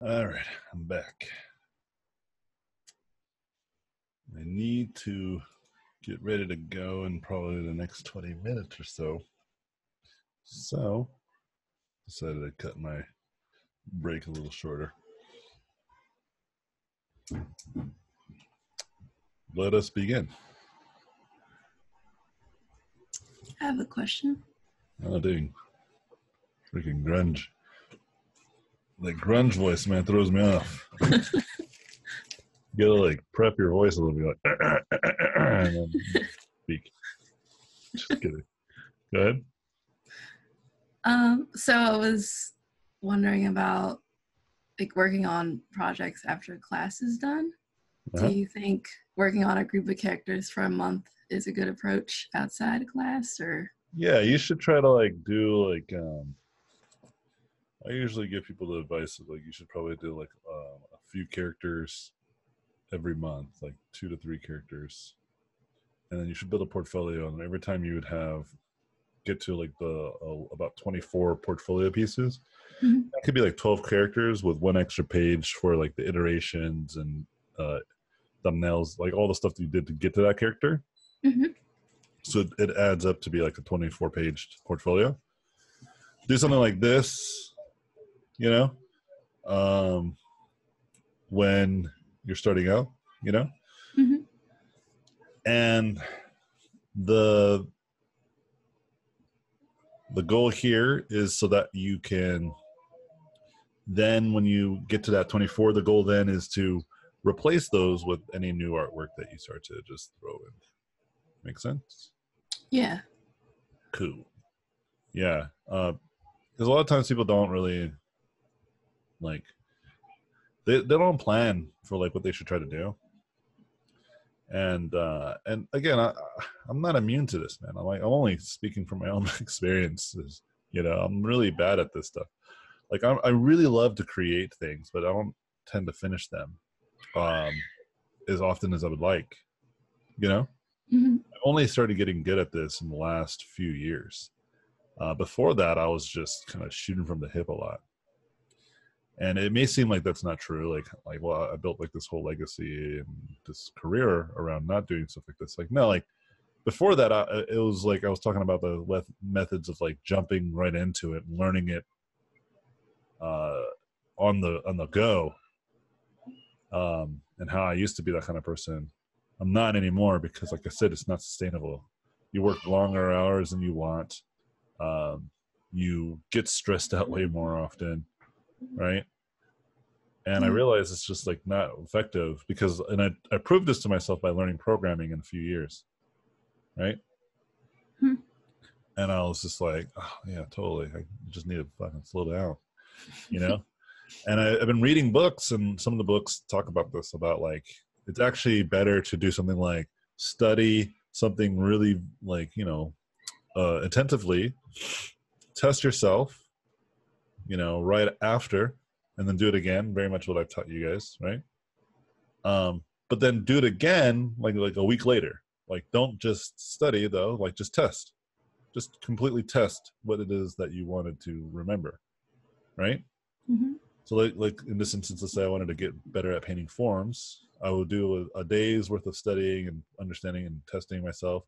All right, I'm back. I need to get ready to go in probably the next 20 minutes or so. So decided to cut my break a little shorter. Let us begin. I have a question. Oh, dang. Freaking grunge. That grunge voice, man, throws me off. You gotta like prep your voice a little bit, like and then speak. Just kidding. Go ahead. So I was wondering about like working on projects after class is done. Do you think working on a group of characters for a month is a good approach outside of class, or? Yeah, you should try to like do like. I usually give people the advice of like you should probably do like a few characters every month, like 2 to 3 characters, and then you should build a portfolio. And every time you would have get to like the about 24 portfolio pieces, that could be like 12 characters with 1 extra page for like the iterations and thumbnails, like all the stuff that you did to get to that character. So it adds up to be like a 24-page portfolio. Do something like this. You know, when you're starting out, you know, and the goal here is so that you can then, when you get to that 24, the goal then is to replace those with any new artwork that you start to just throw in. Make sense? Yeah. Cool. Yeah, because a lot of times people don't really. Like they don't plan for like what they should try to do, and again, I'm not immune to this, man. I'm only speaking from my own experiences. You know, I'm really bad at this stuff. Like I really love to create things, but I don't tend to finish them as often as I would like. You know, I only started getting good at this in the last few years. Before that, I was just kind of shooting from the hip a lot. And it may seem like that's not true. Like, well, I built like this whole legacy and this career around not doing stuff like this. Like, no, like before that, it was like I was talking about the methods of like jumping right into it, and learning it on the go, and how I used to be that kind of person. I'm not anymore because, like I said, it's not sustainable. You work longer hours than you want. You get stressed out way more often. Right, and I realized it's just like not effective because, and I proved this to myself by learning programming in a few years, right? And I was just like, oh yeah, totally. I just need to fucking slow down, you know. And I've been reading books, and some of the books talk about this, about like it's actually better to do something like study something really like, you know, intensively, test yourself. You know, right after, and then do it again. Very much what I've taught you guys, right? But then do it again, like a week later. Like, don't just study though. Like, just test, just completely test what it is that you wanted to remember, right? So, like in this instance, let's say I wanted to get better at painting forms. I would do a day's worth of studying and understanding and testing myself,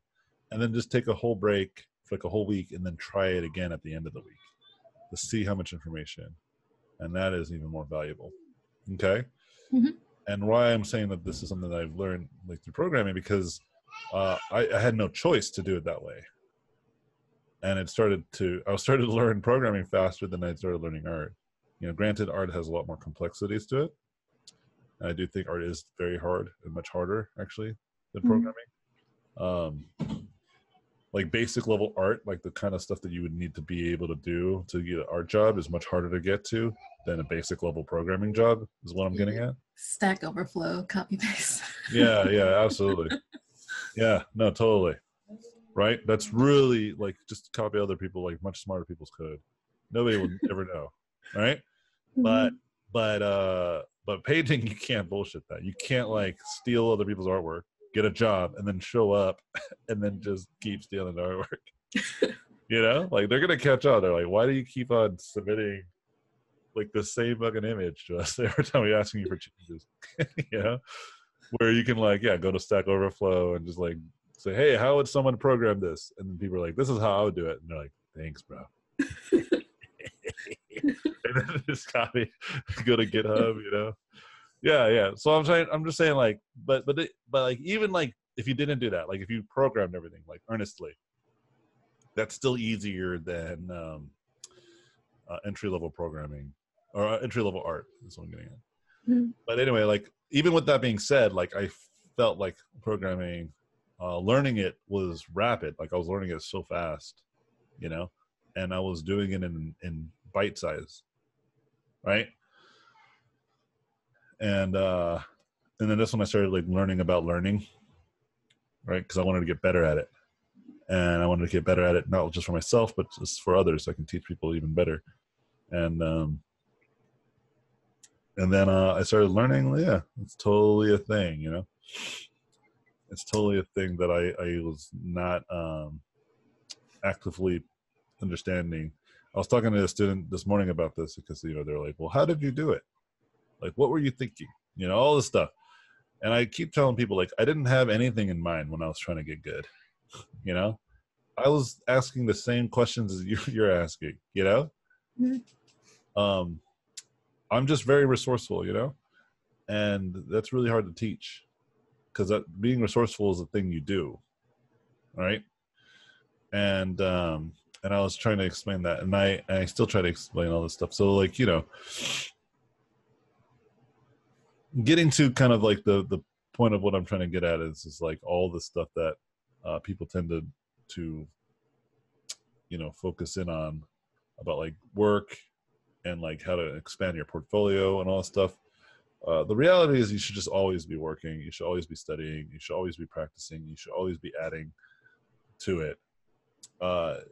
and then just take a whole break for like a whole week, and then try it again at the end of the week. To see how much information, and that is even more valuable. Okay, and why I'm saying that this is something that I've learned like through programming, because I had no choice to do it that way, and it started to learn programming faster than I started learning art. You know, granted, art has a lot more complexities to it, and I do think art is very hard and much harder actually than programming. Like basic level art, like the kind of stuff that you would need to be able to do to get an art job is much harder to get to than a basic level programming job is what I'm getting at. Stack Overflow, copy paste. Yeah, absolutely. Yeah, no, totally. Right? That's really like just copy other people, like much smarter people's code. Nobody would ever know. Right? But painting, you can't bullshit that. You can't like steal other people's artwork. Get a job and then show up and then just keep stealing the artwork. You know, like they're gonna catch on. They're like, why do you keep on submitting like the save fucking image to us every time we're asking you for changes. You know, where you can like, yeah, go to Stack Overflow and just like say, hey, how would someone program this? And then people are like, this is how I would do it. And they're like, thanks, bro. And then just copy, go to GitHub, you know? Yeah, yeah. So I'm just saying like, but like, even like if you didn't do that, like if you programmed everything like earnestly, that's still easier than entry-level programming or entry-level art. That's what I'm getting at. Mm-hmm. But anyway, like even with that being said, like I felt like programming, learning it was rapid. Like I was learning it so fast, you know, and I was doing it in bite size, right? And then that's when I started like learning about learning, right? Because I wanted to get better at it. And I wanted to get better at it, not just for myself, but just for others. So I can teach people even better. And then I started learning, yeah, it's totally a thing, you know? It's totally a thing that I was not actively understanding. I was talking to a student this morning about this because, you know, they're like, well, how did you do it? Like, what were you thinking? You know, all this stuff. And I keep telling people, like, I didn't have anything in mind when I was trying to get good. You know, I was asking the same questions as you're asking, you know? Mm-hmm. I'm just very resourceful, you know? And that's really hard to teach because being resourceful is a thing you do, right? And I was trying to explain that, and I still try to explain all this stuff. So like, you know, getting to kind of like the point of what I'm trying to get at is like all the stuff that people tend to you know, focus in on about like work and like how to expand your portfolio and all that stuff. The reality is you should just always be working. You should always be studying. You should always be practicing. You should always be adding to it.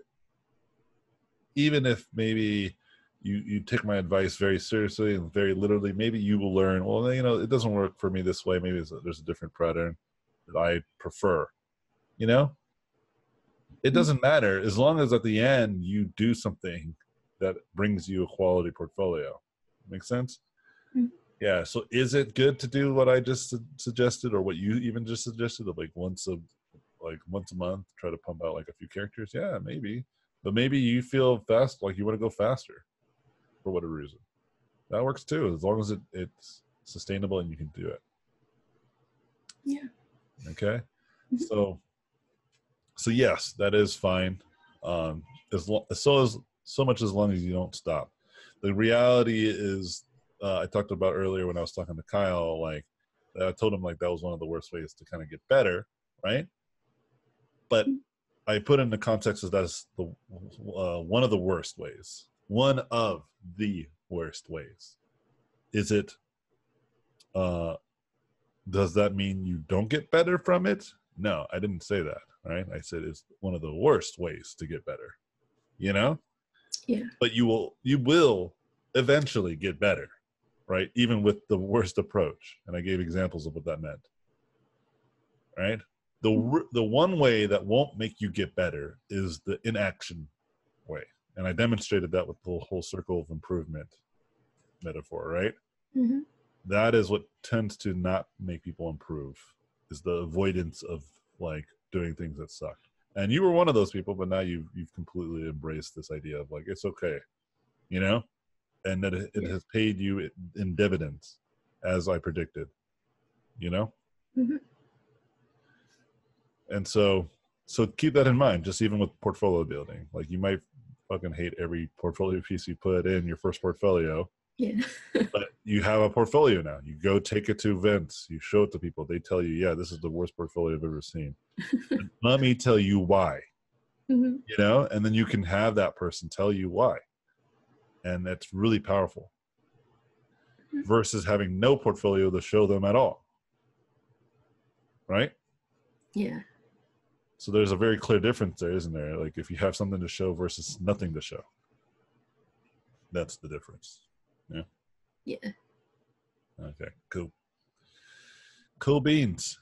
Even if maybe you take my advice very seriously and very literally, maybe you will learn, well, you know, it doesn't work for me this way. Maybe there's a different pattern that I prefer. You know, it doesn't matter as long as at the end you do something that brings you a quality portfolio. Make sense? Mm-hmm. Yeah. So is it good to do what I just suggested, or what you even just suggested, of like once a month, try to pump out like a few characters? Yeah, maybe. But maybe you feel fast, like you want to go faster for whatever reason. That works too, as long as it's sustainable and you can do it. Yeah. Okay. Mm-hmm. So yes, that is fine. So long as you don't stop. The reality is, I talked about earlier when I was talking to Kyle, like I told him like that was one of the worst ways to kind of get better, right? But I put in the context as that's the one of the worst ways. Is it? Does that mean you don't get better from it? No, I didn't say that. Right? I said it's one of the worst ways to get better, you know? Yeah. But you will eventually get better, right? Even with the worst approach. And I gave examples of what that meant, right? The one way that won't make you get better is the inaction way. And I demonstrated that with the whole circle of improvement metaphor, right? Mm-hmm. That is what tends to not make people improve, is the avoidance of like doing things that suck. And you were one of those people, but now you've completely embraced this idea of like, it's okay, you know, and that it has paid you in dividends, as I predicted, you know? Mm-hmm. And so keep that in mind, just even with portfolio building. Like you might fucking hate every portfolio piece you put in your first portfolio. Yeah. But you have a portfolio now. You go take it to events. You show it to people. They tell you, yeah, this is the worst portfolio I've ever seen. Let me tell you why. Mm-hmm. You know? And then you can have that person tell you why. And that's really powerful. Mm-hmm. Versus having no portfolio to show them at all. Right? Yeah. So there's a very clear difference there, isn't there? Like if you have something to show versus nothing to show. That's the difference. Yeah. Yeah. Okay. Cool. Cool beans.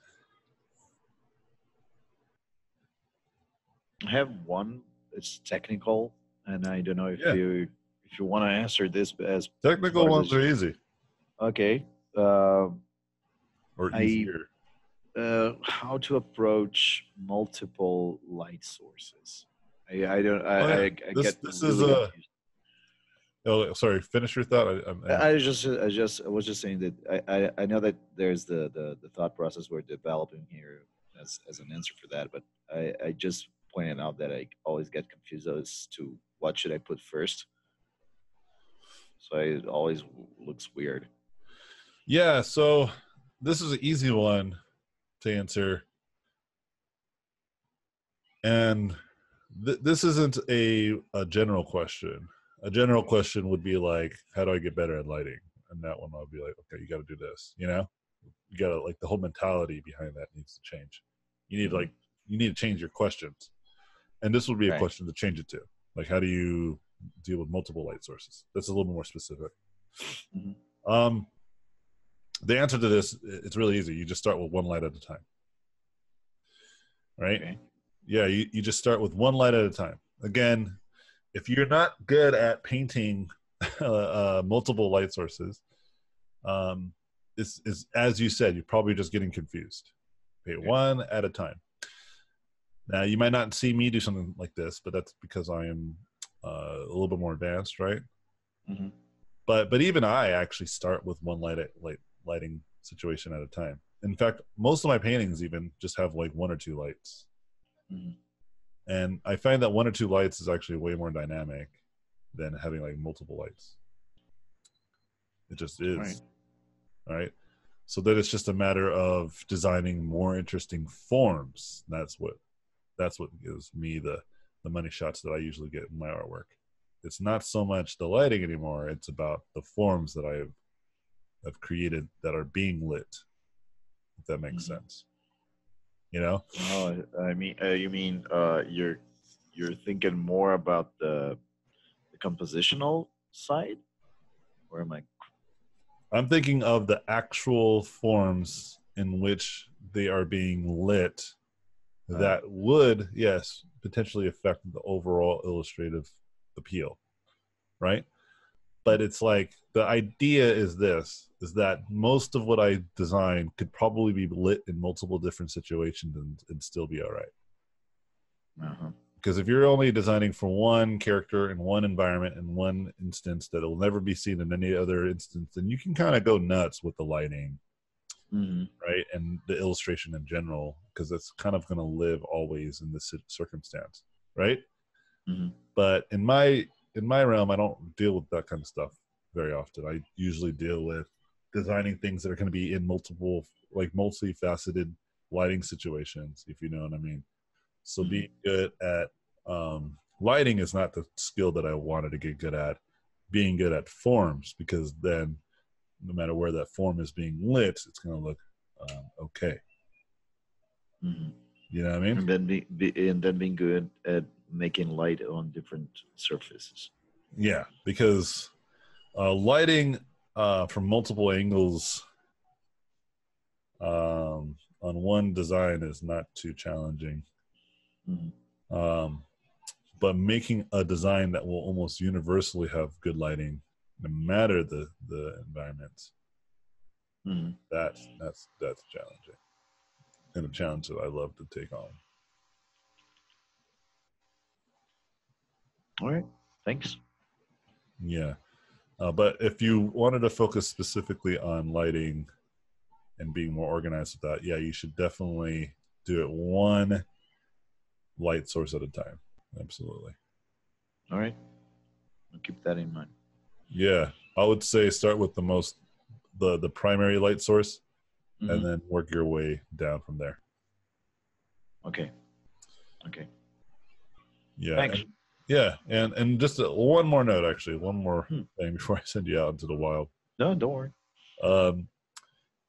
I have one. It's technical, and I don't know if you if you want to answer this as technical ones are easy. Okay. Or easier. How to approach multiple light sources? Oh, sorry. Finish your thought. I was just saying that I know that there's the thought process we're developing here as an answer for that, but I just pointed out that I always get confused as to what should I put first. So it always looks weird. Yeah. So this is an easy one to answer, and this isn't a general question. A general question would be like, how do I get better at lighting? And that one I'll be like, okay, you got to do this, you know? You got to, like, the whole mentality behind that needs to change. You need to change your questions. And this would be a question to change it to. Like, how do you deal with multiple light sources? That's a little more specific. Mm-hmm. The answer to this, it's really easy. You just start with one light at a time, right? Okay. Yeah, you just start with one light at a time. Again, if you're not good at painting multiple light sources, it's as you said, you're probably just getting confused. Paint one at a time. Now, you might not see me do something like this, but that's because I am a little bit more advanced, right? Mm-hmm. But even I actually start with one lighting situation at a time. In fact, most of my paintings even just have like one or two lights. Mm-hmm. And I find that one or two lights is actually way more dynamic than having like multiple lights. It just is. Right. All right. So then it's just a matter of designing more interesting forms. That's what gives me the money shots that I usually get in my artwork. It's not so much the lighting anymore. It's about the forms that I've created that are being lit. If that makes sense. You know? Oh, I mean, you mean you're thinking more about the compositional side, or am I? I'm thinking of the actual forms in which they are being lit. That would, yes, potentially affect the overall illustrative appeal, right? But it's like the idea is this, is that most of what I design could probably be lit in multiple different situations and still be all right. Uh-huh. Because if you're only designing for one character in one environment in one instance that will never be seen in any other instance, then you can kind of go nuts with the lighting, right? And the illustration in general, because that's kind of going to live always in this circumstance, right? Mm-hmm. But in my realm, I don't deal with that kind of stuff very often. I usually deal with designing things that are going to be in multiple, like multifaceted lighting situations, if you know what I mean. So being good at lighting is not the skill that I wanted to get good at. Being good at forms, because then no matter where that form is being lit, it's going to look okay. Mm-hmm. You know what I mean? And then, being good at making light on different surfaces. Yeah, because lighting from multiple angles on one design is not too challenging. Mm-hmm. But making a design that will almost universally have good lighting, no matter the environment, that's challenging, and a challenge that I love to take on. All right, thanks. Yeah, but if you wanted to focus specifically on lighting and being more organized with that, yeah, you should definitely do it one light source at a time. Absolutely. All right, I'll keep that in mind. Yeah, I would say start with the primary light source, and then work your way down from there. Okay. Okay. Yeah. Thanks. Yeah, and just one more note, actually, one more thing before I send you out into the wild. No, don't worry.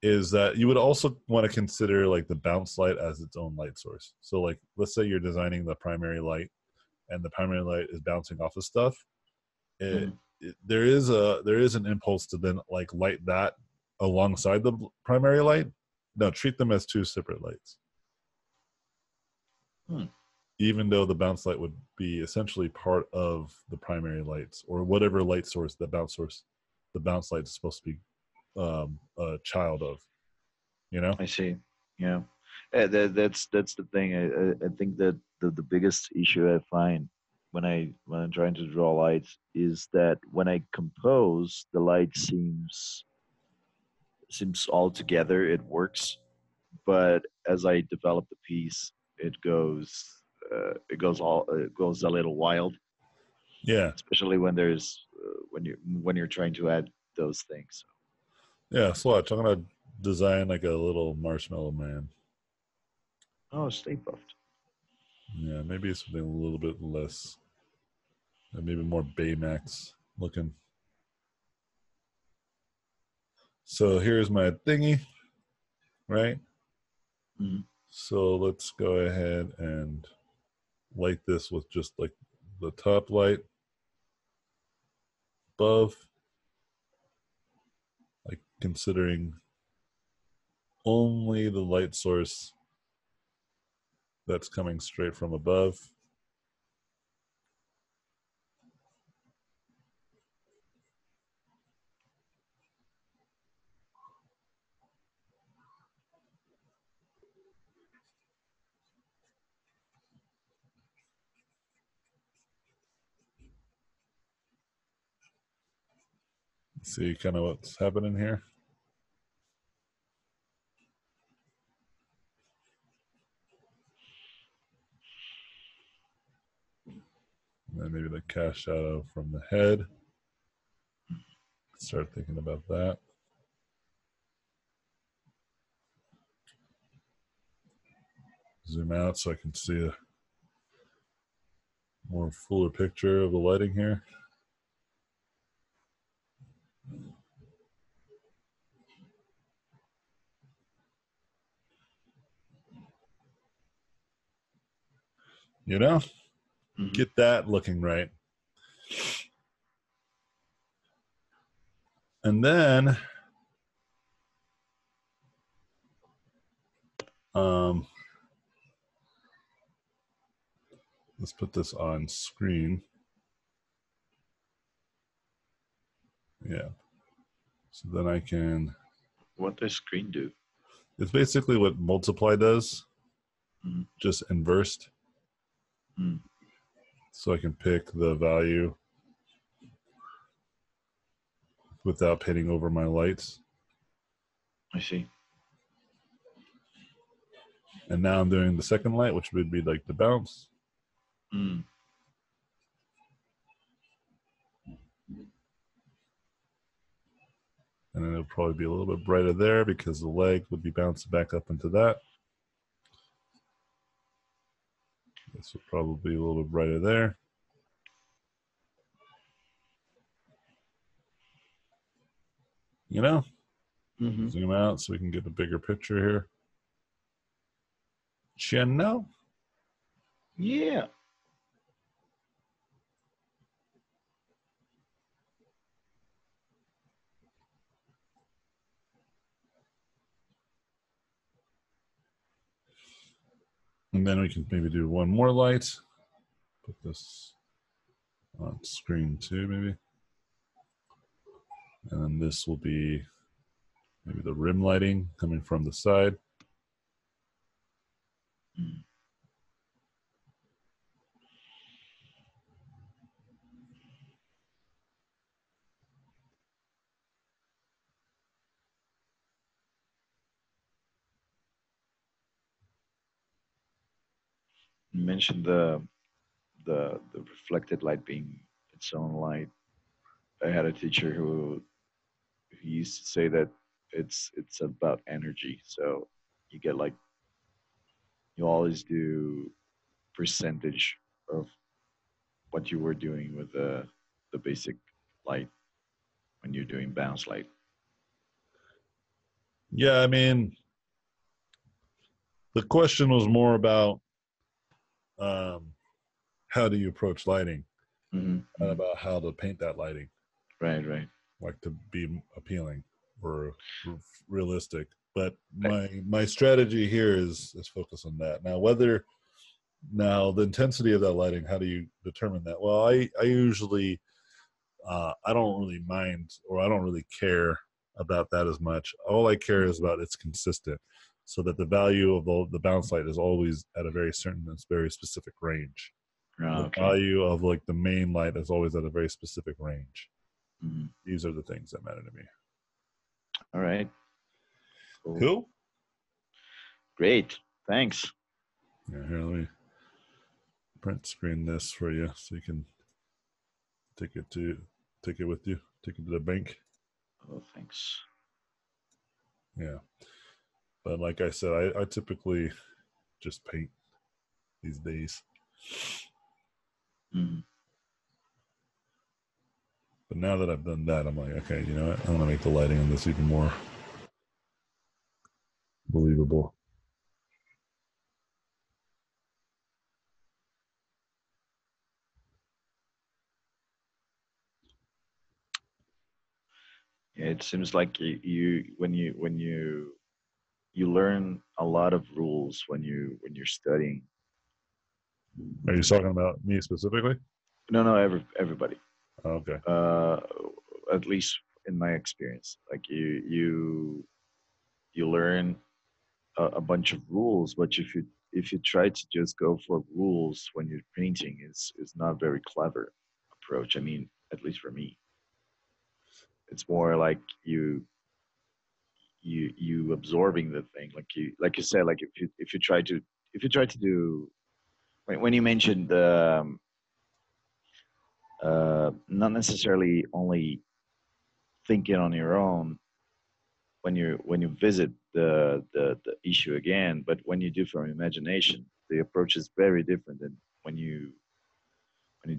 Is that you would also want to consider like the bounce light as its own light source. So like, let's say you're designing the primary light, and the primary light is bouncing off of stuff. There is an impulse to then like light that alongside the primary light. No, treat them as two separate lights. even though the bounce light would be essentially part of the primary lights or whatever light source the bounce light is supposed to be a child of, you know? I see. Yeah, yeah, that's the thing. I think that the biggest issue I find when I'm trying to draw lights is that when I compose, the light seems all together, it works, but as I develop the piece, it goes a little wild. Yeah, especially when there's when you're trying to add those things. Yeah, Slotch, I'm gonna design like a little marshmallow man. Oh, Stay Puffed. Yeah, maybe something a little bit less, maybe more Baymax looking. So here's my thingy, right? Mm-hmm. So let's go ahead and light this with just like the top light above, like considering only the light source that's coming straight from above. Let's see kind of what's happening here. And maybe the cast shadow from the head. Start thinking about that. Zoom out so I can see a more fuller picture of the lighting here. You know? Get that looking right. And then let's put this on screen. Yeah. So then I can. What does screen do? It's basically what multiply does, just inversed. So I can pick the value without painting over my lights. I see. And now I'm doing the second light, which would be like the bounce. Mm. And then it'll probably be a little bit brighter there because the leg would be bouncing back up into that. This will probably be a little bit brighter there. You know? Mm-hmm. Zoom out so we can get a bigger picture here. Channel? Yeah. And then we can maybe do one more light. Put this on screen too, maybe. And then this will be maybe the rim lighting coming from the side. You mentioned the reflected light being its own light. I had a teacher who used to say that it's about energy. So you get like, you always do percentage of what you were doing with the basic light when you're doing bounce light. Yeah, I mean, the question was more about how do you approach lighting, and about how to paint that lighting, right, like to be appealing or realistic. But my strategy here is focus on that. Now, whether Now, the intensity of that lighting, how do you determine that? Well, I usually, I don't really mind, or I don't really care about that as much. All I care is about it's consistent, so that the value of the bounce light is always at a very certain and very specific range. Oh, okay. The value of like the main light is always at a very specific range. Mm-hmm. These are the things that matter to me. All right. Cool. Cool. Great. Thanks. Yeah, here, let me print screen this for you so you can take it with you. Take it to the bank. Oh, thanks. Yeah. But like I said, I typically just paint these days. Mm. But now that I've done that, I'm like, okay, you know what? I'm going to make the lighting on this even more believable. Yeah, it seems like you learn a lot of rules when you're studying. Are you talking about me specifically? No, no, everybody. Okay. At least in my experience, like you learn a bunch of rules, but if you try to just go for rules when you're painting, it's not a very clever approach. I mean, at least for me, it's more like you absorbing the thing, like you said, like if you try to do, when you mentioned not necessarily only thinking on your own when you visit the issue again, but when you do from imagination, the approach is very different than when you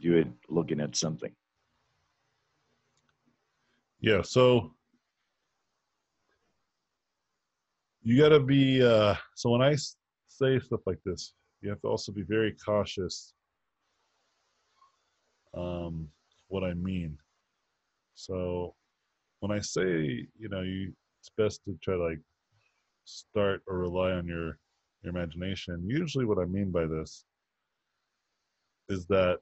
do it looking at something. Yeah, so you got to be, so when I say stuff like this, you have to also be very cautious what I mean. So when I say, you know, it's best to try to like start or rely on your imagination, usually what I mean by this is that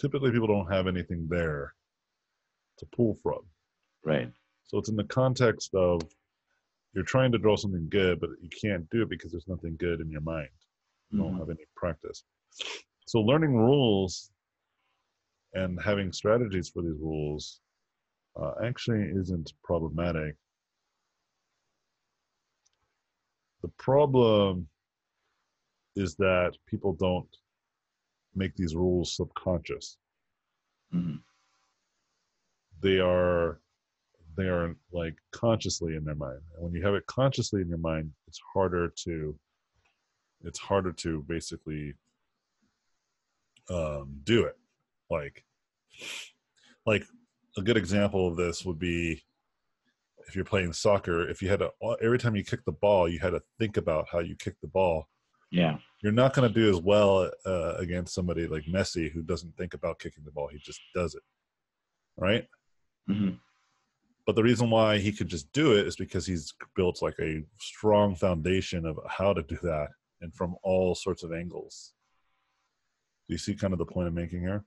typically people don't have anything there to pull from. Right. So it's in the context of you're trying to draw something good, but you can't do it because there's nothing good in your mind. You don't have any practice. So learning rules and having strategies for these rules actually isn't problematic. The problem is that people don't make these rules subconscious. Mm-hmm. They are like consciously in their mind. And when you have it consciously in your mind, it's harder to basically do it. Like a good example of this would be if you're playing soccer, if you had to, every time you kick the ball, you had to think about how you kick the ball. Yeah. You're not going to do as well against somebody like Messi, who doesn't think about kicking the ball. He just does it. Right? Mm-hmm. But the reason why he could just do it is because he's built like a strong foundation of how to do that, and from all sorts of angles. Do you see kind of the point I'm making here?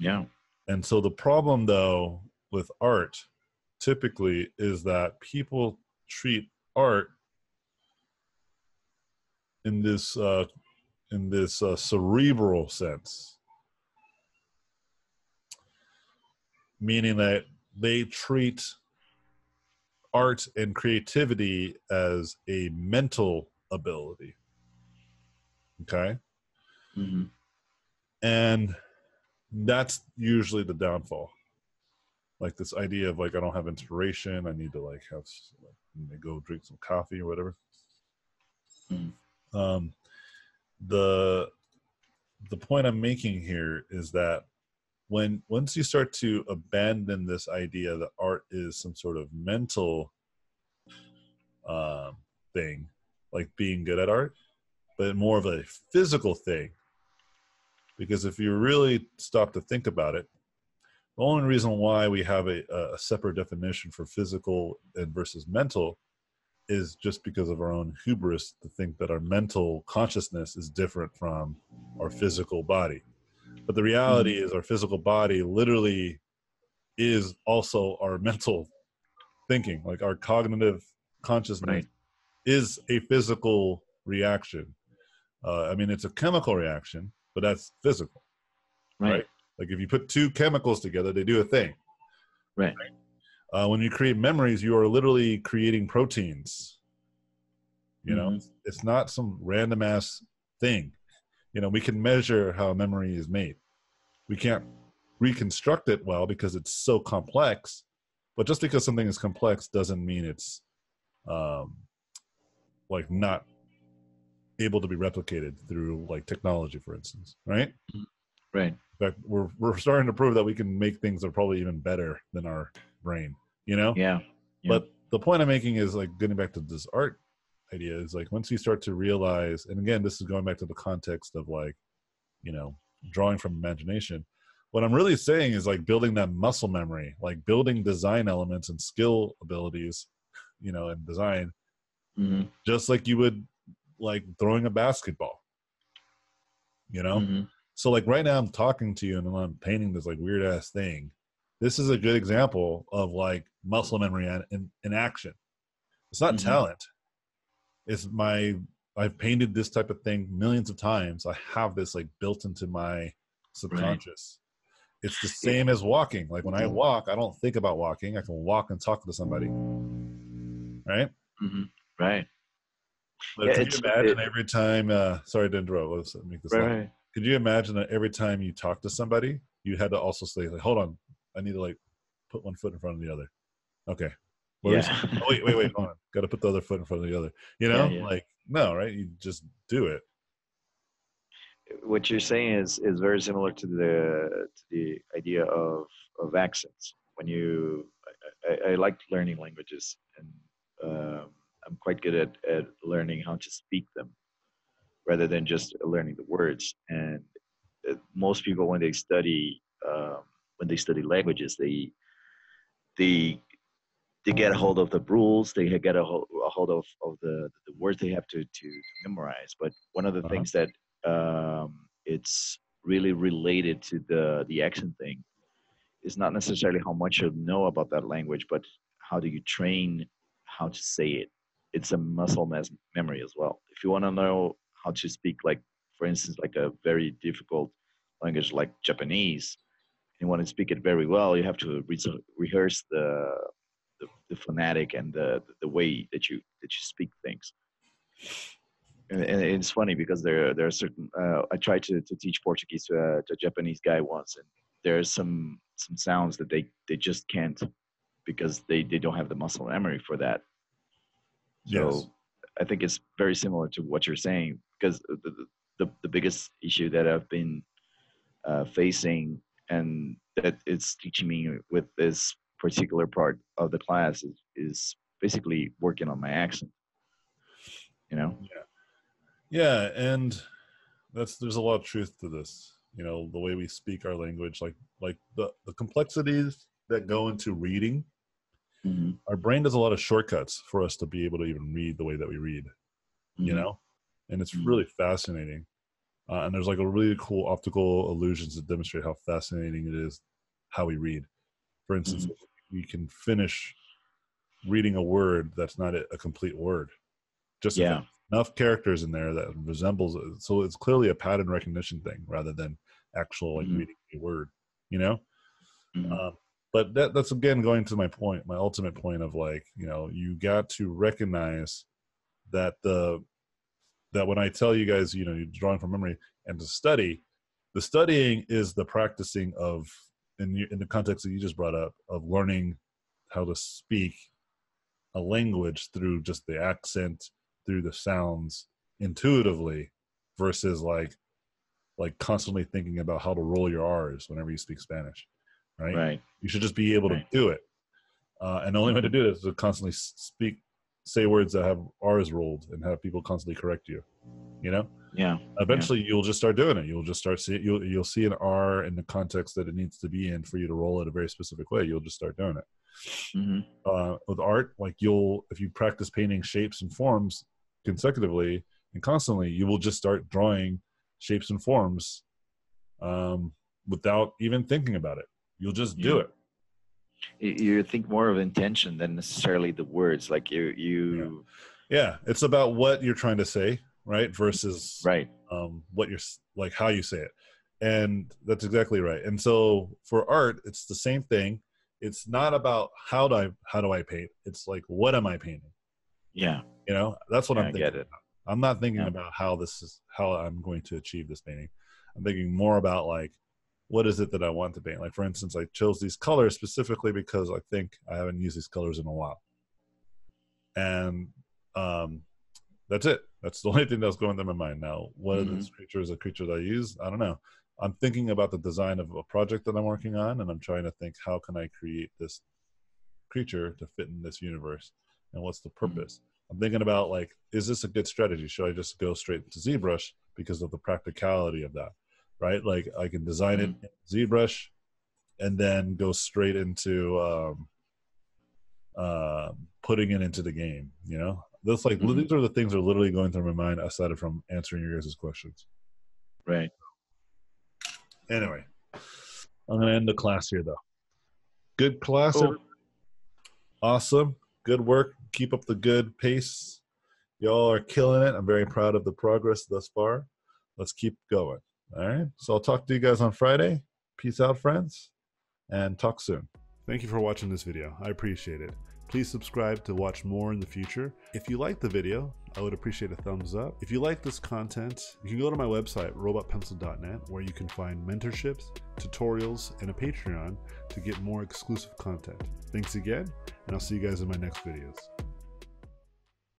Yeah. And so the problem, though, with art typically is that people treat art in this cerebral sense, meaning that they treat art and creativity as a mental ability. Okay? Mm-hmm. And that's usually the downfall. Like this idea of like, I don't have inspiration, I need to like have, like, go drink some coffee or whatever. Mm-hmm. The point I'm making here is that once you start to abandon this idea that art is some sort of mental thing, like being good at art, but more of a physical thing, because if you really stop to think about it, the only reason why we have a separate definition for physical and versus mental is just because of our own hubris to think that our mental consciousness is different from our physical body. But the reality is our physical body literally is also our mental thinking. Like our cognitive consciousness right. is a physical reaction. I mean, it's a chemical reaction, but that's physical, right? Like if you put two chemicals together, they do a thing. Right? When you create memories, you are literally creating proteins. You know, it's not some random ass thing. You know, we can measure how memory is made. We can't reconstruct it well because it's so complex. But just because something is complex doesn't mean it's like not able to be replicated through like technology, for instance, right? Right. In fact, we're starting to prove that we can make things that are probably even better than our brain, you know? Yeah. But the point I'm making is like getting back to this art idea is like once you start to realize, and again, this is going back to the context of like, you know, drawing from imagination. What I'm really saying is like building that muscle memory, like building design elements and skill abilities, you know, in design, just like you would like throwing a basketball, you know? So like right now I'm talking to you and I'm painting this like weird ass thing. This is a good example of like muscle memory in action. It's not talent. It's I've painted this type of thing millions of times. I have this like built into my subconscious. Right. It's the same as walking. Like when I walk, I don't think about walking. I can walk and talk to somebody. Right? Right. But yeah, could you imagine every time, sorry to interrupt, let's make this right. Could you imagine that every time you talk to somebody, you had to also say, like, hold on, I need to like put one foot in front of the other. Okay. Oh, wait, hold on. Got to put the other foot in front of the other. You know, like, no, right? You just do it. What you're saying is very similar to the idea of accents. When you, I like learning languages, and I'm quite good at learning how to speak them, rather than just learning the words. And most people, when they study languages, they get a hold of the rules, they get a hold of the words they have to memorize. But one of the things that it's really related to the accent thing is not necessarily how much you know about that language, but how do you train how to say it. It's a muscle memory as well. If you want to know how to speak, like for instance, like a very difficult language like Japanese, and you want to speak it very well, you have to rehearse the phonetic and the way that you speak things. And it's funny because there are certain. I tried to teach Portuguese to a Japanese guy once, and there are some sounds that they just can't because they don't have the muscle memory for that. So yes. I think it's very similar to what you're saying, because the biggest issue that I've been facing, and that it's teaching me with this particular part of the class, is basically working on my accent, you know? Yeah, and there's a lot of truth to this, you know, the way we speak our language, like the complexities that go into reading. Our brain does a lot of shortcuts for us to be able to even read the way that we read, you know? And it's really fascinating. And there's like a really cool optical illusions that demonstrate how fascinating it is how we read. For instance, you can finish reading a word that's not a complete word. Just enough characters in there that resembles it. So it's clearly a pattern recognition thing rather than actual like reading a word, you know? But that's again going to my ultimate point of like, you know, you got to recognize that that when I tell you guys, you know, you're drawing from memory and to study, the studying is the practicing of, in the context that you just brought up, of learning how to speak a language through just the accent, through the sounds intuitively, versus like constantly thinking about how to roll your R's whenever you speak Spanish. Right. You should just be able to do it, and the only way to do it is to constantly say words that have R's rolled and have people constantly correct you. you know? Yeah. Eventually you'll just start doing it. You'll just start seeing, you'll see an R in the context that it needs to be in for you to roll it a very specific way. You'll just start doing it. Mm-hmm. With art, like if you practice painting shapes and forms consecutively and constantly, you will just start drawing shapes and forms without even thinking about it. You'll just do it. You think more of intention than necessarily the words. Like yeah, it's about what you're trying to say, right? Versus what you're like, how you say it. And that's exactly right. And so for art, it's the same thing. It's not about how do I paint. It's like, what am I painting? Yeah. You know, that's what I'm thinking. I get it. I'm not thinking about how I'm going to achieve this painting. I'm thinking more about like, what is it that I want to paint? Like, for instance, I chose these colors specifically because I think I haven't used these colors in a while. And that's it. That's the only thing that's going through my mind now. Whether this creature is a creature that I use, I don't know. I'm thinking about the design of a project that I'm working on, and I'm trying to think, how can I create this creature to fit in this universe? And what's the purpose? I'm thinking about, like, is this a good strategy? Should I just go straight to ZBrush because of the practicality of that, right? Like, I can design it in ZBrush and then go straight into putting it into the game, you know? That's like, these are the things that are literally going through my mind aside of from answering your guys' questions. Right. Anyway, I'm going to end the class here, though. Good class. Cool. Awesome. Good work. Keep up the good pace. Y'all are killing it. I'm very proud of the progress thus far. Let's keep going. All right. So I'll talk to you guys on Friday. Peace out, friends, and talk soon. Thank you for watching this video. I appreciate it. Please subscribe to watch more in the future. If you like the video, I would appreciate a thumbs up. If you like this content, you can go to my website, robotpencil.net, where you can find mentorships, tutorials, and a Patreon to get more exclusive content. Thanks again, and I'll see you guys in my next videos.